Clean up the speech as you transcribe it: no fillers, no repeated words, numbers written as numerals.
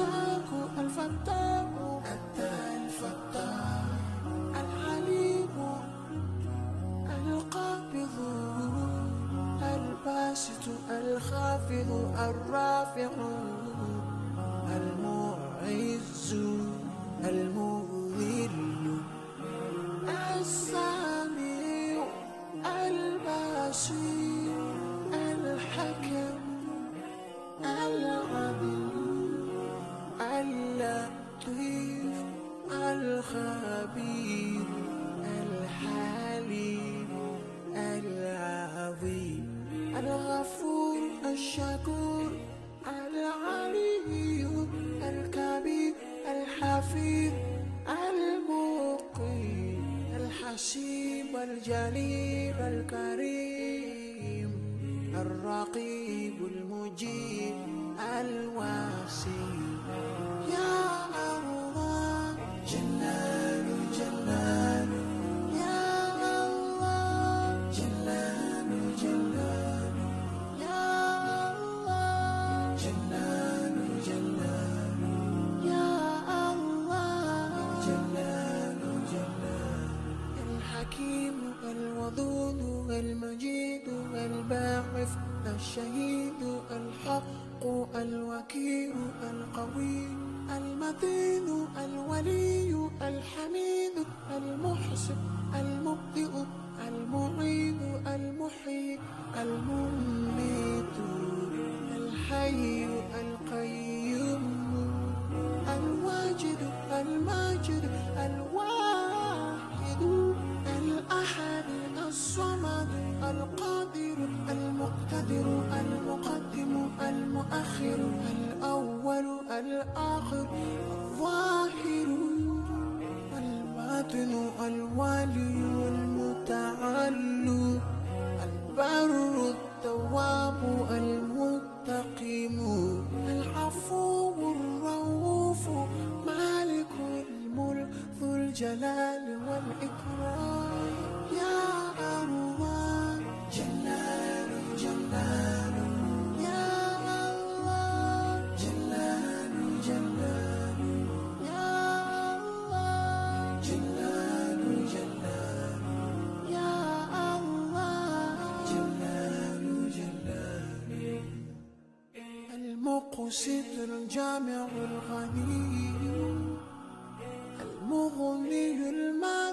العشاق الفتاق أنت الفتاق الحليم القابض الباسط الخافض الرافع المعز المذل السامع البصير الحكم العدل اللطيف الخبير الحليم العظيم الغفور الشكور العلي الكبير الحفيظ المقيم الحسيب الجليل الكريم الرقيب المجيب الواسع يا الله جلال جلال يا الله جلال جلال يا الله جلال جلال يا الله جلال جلال الحكيم الودود المجيد الباعث الشهيد الحق الوكيل القوي المتين الولي الحميد المحسن المبدئ المعيد المحيي المميت الحي القيوم الواجد الماجد الواحد الأحد الصمد القادر المقتدر المقدم المؤخر الأول الآخر الظاهر الباطن الولي المتعال البر التواب المتقم العفو الرؤوف مالك الملك ذو الجلال والإكرام يا الله جلال جلال يا الله جلال جلال يا الله جلال جلال يا الله جلال جلال المقسط الجامع الغني المغني المال